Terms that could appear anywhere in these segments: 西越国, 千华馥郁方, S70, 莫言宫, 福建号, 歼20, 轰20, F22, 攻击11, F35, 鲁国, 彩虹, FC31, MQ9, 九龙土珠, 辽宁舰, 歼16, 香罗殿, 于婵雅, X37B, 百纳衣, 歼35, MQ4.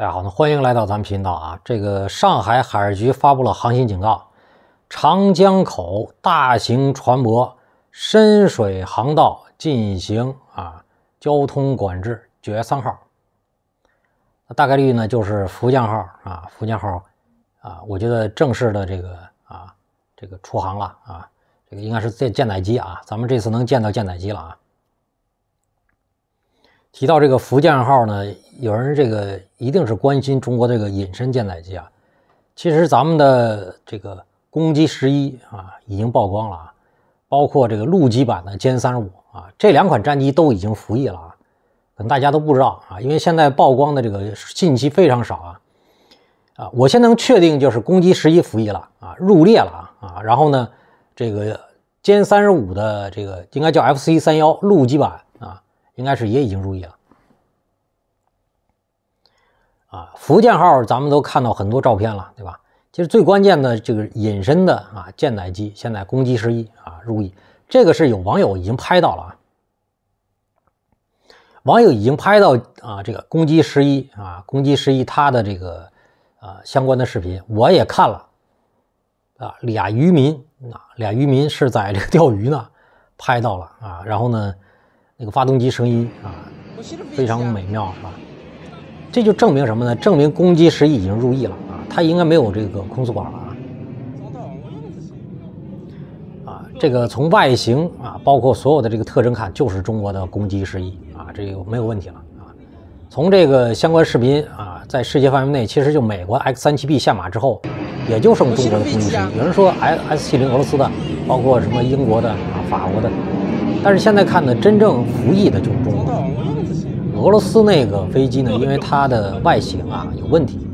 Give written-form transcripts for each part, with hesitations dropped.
大家好，那欢迎来到咱们频道啊。这个上海海事局发布了航行警告，长江口大型船舶深水航道进行交通管制，9月3号。那大概率呢就是福建号啊，我觉得正式的这个出航了啊，这个应该是舰载机啊，咱们这次能见到舰载机了啊。 提到这个福建号呢，有人这个一定是关心中国这个隐身舰载机啊。其实咱们的这个攻击11啊已经曝光了啊，包括这个陆基版的歼35啊，这两款战机都已经服役了啊。可能大家都不知道啊，因为现在曝光的这个信息非常少啊。我先能确定就是攻击11服役了啊，入列了啊。然后呢，这个歼35的这个应该叫 FC31陆基版。 应该是也已经入役了啊！福建号咱们都看到很多照片了，对吧？其实最关键的这个隐身的舰载机，现在攻击11入役，这个是有网友已经拍到了啊。网友已经拍到这个攻击11它的这个相关的视频，我也看了啊。俩渔民是在这个钓鱼呢，拍到了啊，然后呢。 那个发动机声音非常美妙这就证明什么呢？证明攻击11已经入役了它应该没有这个空速管了这个从外形包括所有的这个特征看，就是中国的攻击11这个没有问题了从这个相关视频在世界范围内，其实就美国 X37B 下马之后，也就剩中国的攻击11。有人说 S70俄罗斯的，包括什么英国的法国的。 但是现在看呢，真正服役的就是中国。俄罗斯那个飞机呢，因为它的外形有问题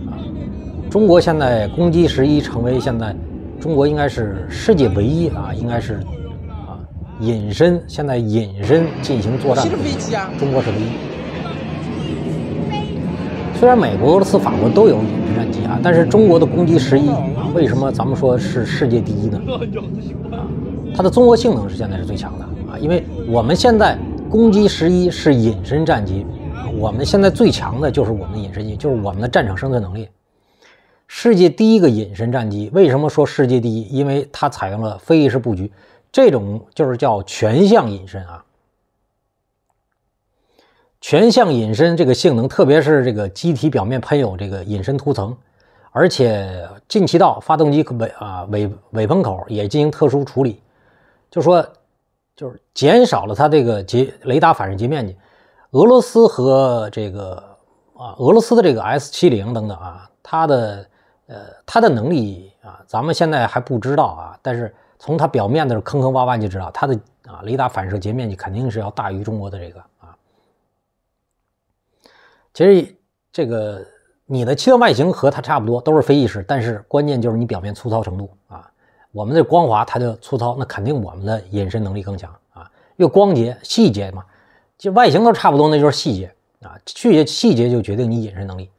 中国现在攻击11成为现在中国应该是世界唯一应该是隐身，现在隐身进行作战，中国是唯一。虽然美国、俄罗斯、法国都有隐身战机但是中国的攻击11为什么咱们说是世界第一呢？它的综合性能是现在是最强的。 因为我们现在攻击11是隐身战机，我们现在最强的就是我们的隐身机，就是我们的战场生存能力。世界第一个隐身战机，为什么说世界第一？因为它采用了飞翼式布局，这种就是叫全向隐身啊。全向隐身这个性能，特别是这个机体表面喷有这个隐身涂层，而且进气道、发动机尾喷口也进行特殊处理，就说。 就是减少了它这个雷达反射截面积。俄罗斯和这个俄罗斯的这个 S70等等它的能力咱们现在还不知道但是从它表面的坑坑洼洼就知道，它的雷达反射截面积肯定是要大于中国的这个其实这个你的气象外形和它差不多，都是飞翼式，但是关键就是你表面粗糙程度我们的光滑，它的粗糙，那肯定我们的隐身能力更强越光洁、细节嘛，就外形都差不多，那就是细节细节就决定你隐身能力。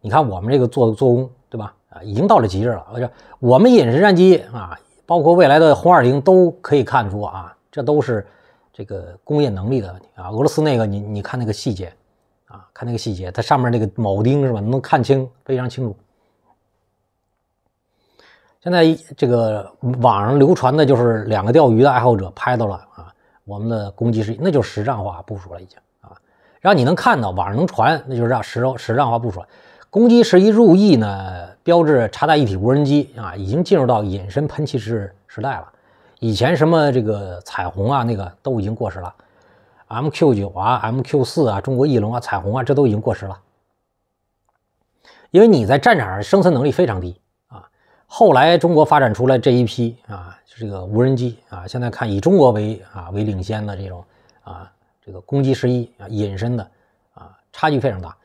你看我们这个做工，对吧？已经到了极致了。而且我们隐身战机包括未来的轰20都可以看出这都是这个工业能力的问题俄罗斯那个，你看那个细节看那个细节，它上面那个铆钉是吧？能看清，非常清楚。 现在这个网上流传的就是两个钓鱼的爱好者拍到了我们的攻击11，那就是实战化部署了已经让你能看到网上能传，那就是实战化部署了。攻击11入役呢，标志察带一体无人机已经进入到隐身喷气式时代了。以前什么这个彩虹那个都已经过时了 ，MQ9 MQ4 中国翼龙彩虹这都已经过时了，因为你在战场上生存能力非常低。 后来中国发展出来这一批这个无人机现在看以中国为领先的这种这个攻击11隐身的差距非常大，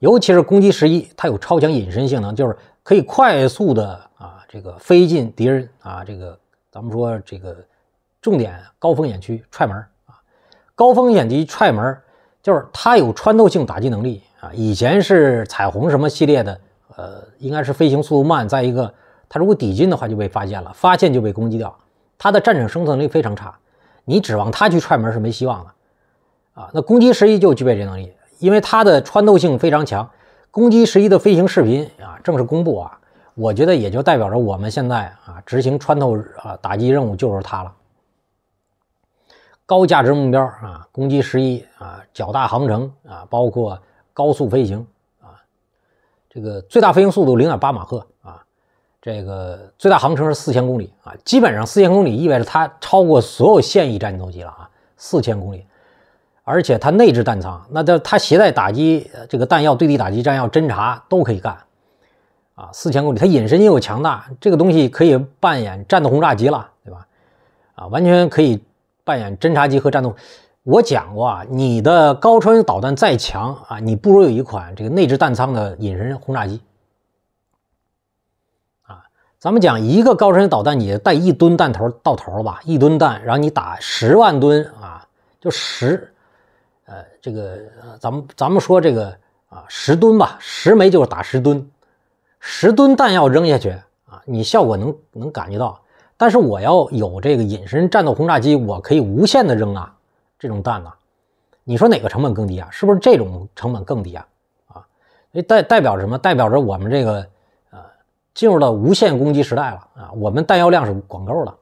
尤其是攻击11，它有超强隐身性能，就是可以快速的这个飞进敌人这个咱们说这个重点高风险区踹门高风险区踹门就是它有穿透性打击能力以前是彩虹什么系列的应该是飞行速度慢，再一个。 它如果抵近的话就被发现了，发现就被攻击掉。它的战场生存力非常差，你指望它去踹门是没希望的那攻击11就具备这能力，因为它的穿透性非常强。攻击11的飞行视频啊正式公布啊，我觉得也就代表着我们现在啊执行穿透打击任务就是它了。高价值目标啊，攻击11啊，较大航程啊，包括高速飞行啊，这个最大飞行速度 0.8 马赫啊。 这个最大航程是4000公里啊，基本上4000公里意味着它超过所有现役战斗机了啊，4000公里，而且它内置弹仓，那它携带打击这个弹药、对地打击弹药、侦察都可以干啊，4000公里，它隐身又强大，这个东西可以扮演战斗轰炸机了，对吧？啊，完全可以扮演侦察机和战斗。我讲过啊，你的高超音导弹再强啊，你不如有一款这个内置弹仓的隐身轰炸机。 咱们讲一个高超音导弹，你带1吨弹头到头吧，1吨弹，然后你打10万吨啊，就这个咱们说这个啊，10吨吧，10枚就是打10吨，10吨弹药扔下去啊，你效果能感觉到。但是我要有这个隐身战斗轰炸机，我可以无限的扔啊，这种弹呐、啊，你说哪个成本更低啊？是不是这种成本更低啊？啊，代表着什么？代表着我们这个。 进入了无限攻击时代了啊！我们弹药量是管够了。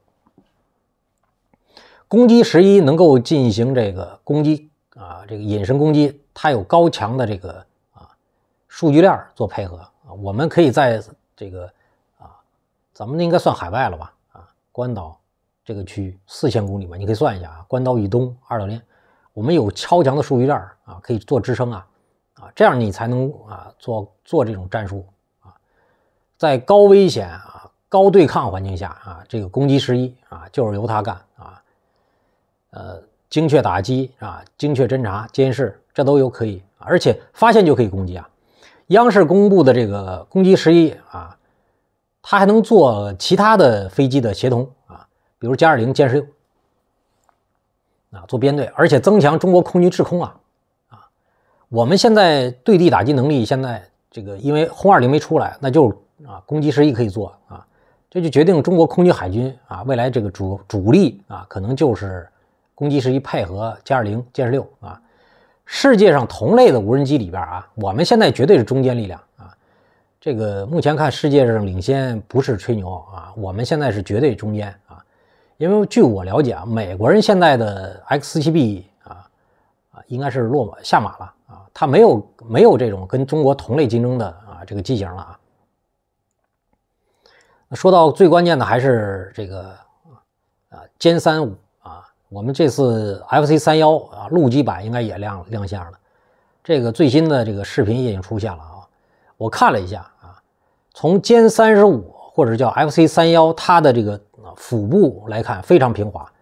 攻击11能够进行这个攻击啊，这个隐身攻击，它有高强的这个啊数据链做配合啊。我们可以在这个啊，咱们应该算海外了吧？啊，关岛这个区域4000公里吧，你可以算一下啊。关岛以东2岛链，我们有超强的数据链啊，可以做支撑啊啊，这样你才能啊做这种战术。 在高危险啊、高对抗环境下啊，这个攻击11啊，就是由它干啊。精确打击啊，精确侦察、监视，这都有可以，而且发现就可以攻击啊。央视公布的这个攻击11啊，它还能做其他的飞机的协同啊，比如歼20、歼16啊，做编队，而且增强中国空军制空啊啊。我们现在对地打击能力，现在这个因为轰20没出来，那就是。 啊，攻击11可以做啊，这就决定中国空军海军啊未来这个主力啊，可能就是攻击11配合歼20、歼16啊。世界上同类的无人机里边啊，我们现在绝对是中坚力量啊。这个目前看世界上领先不是吹牛啊，我们现在是绝对中间啊。因为据我了解啊，美国人现在的 X37B 啊应该是下马了啊，他没有这种跟中国同类竞争的啊这个机型了啊。 说到最关键的还是这个啊，歼35啊，我们这次 FC31啊陆基版应该也亮相了，这个最新的这个视频也已经出现了啊，我看了一下啊，从歼35或者叫 FC31它的这个腹部来看非常平滑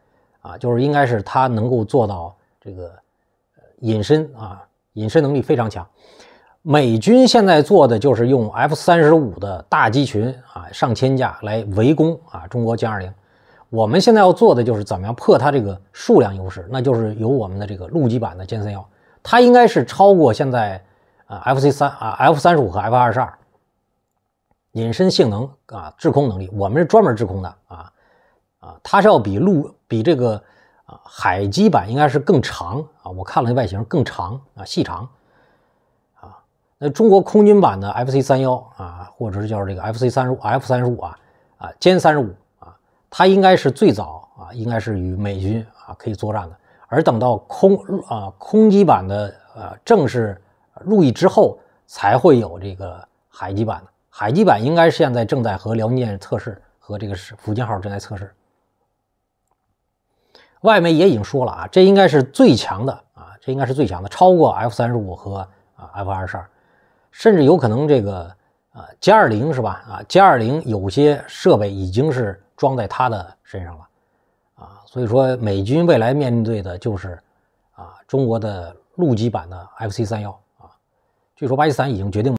啊，就是应该是它能够做到这个隐身啊，隐身能力非常强。 美军现在做的就是用 F35的大机群啊，上千架来围攻啊中国歼20。我们现在要做的就是怎么样破它这个数量优势，那就是由我们的这个陆基版的歼31，它应该是超过现在啊 FC3啊 F35和 F22。隐身性能啊，制空能力，我们是专门制空的啊，它是要比这个啊海基版应该是更长啊，我看了外形更长啊，细长。 那中国空军版的 FC31啊，或者是叫这个 F35啊，歼35啊，它应该是最早啊，应该是与美军啊可以作战的。而等到空基版的正式入役之后，才会有这个海基版的。海基版应该现在正在和辽宁舰测试，和这个福建号正在测试。外媒也已经说了啊，这应该是最强的啊，这应该是最强的，超过 F35和F22。 甚至有可能这个歼20是吧？啊，歼20有些设备已经是装在它的身上了，啊，所以说美军未来面对的就是啊中国的陆基版的 FC31啊，据说巴基斯坦已经决定。